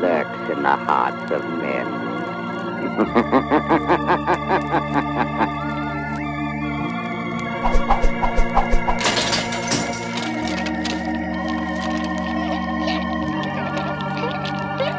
lurks in the hearts of men. Ha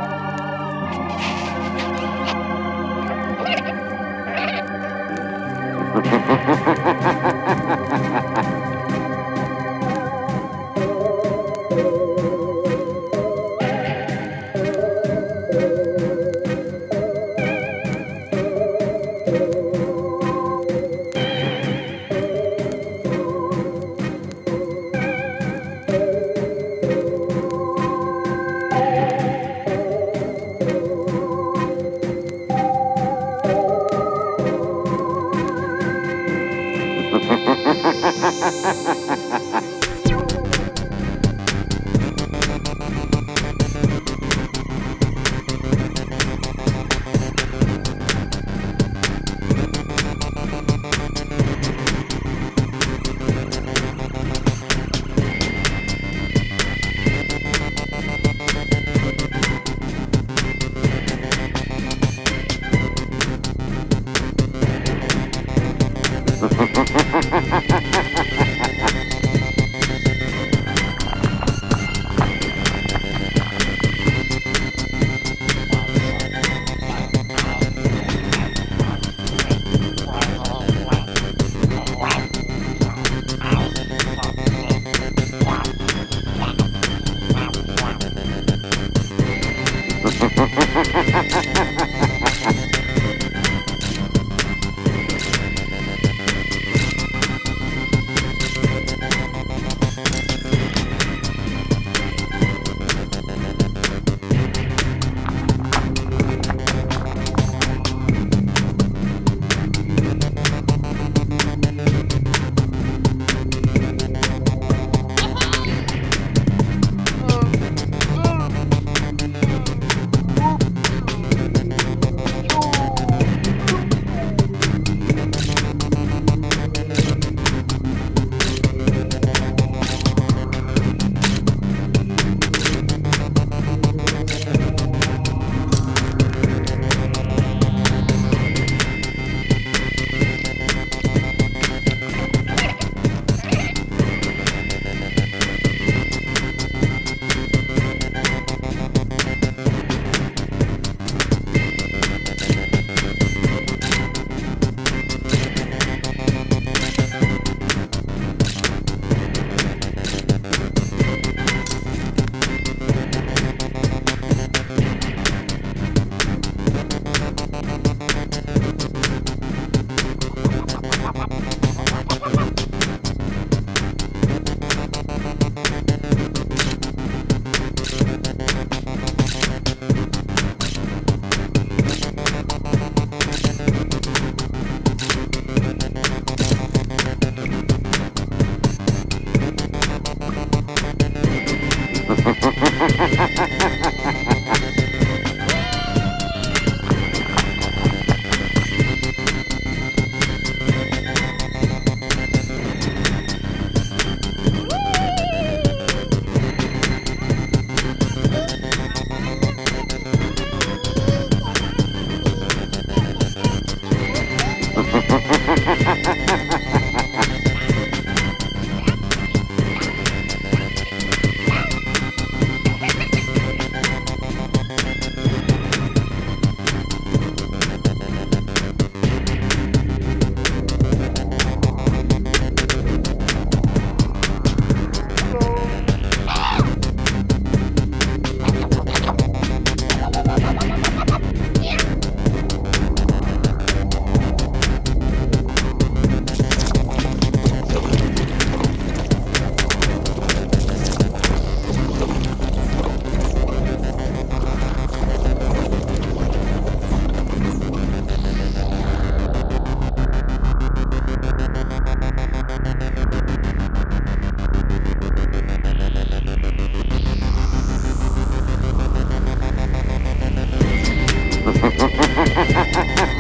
ha ha ha ha ha!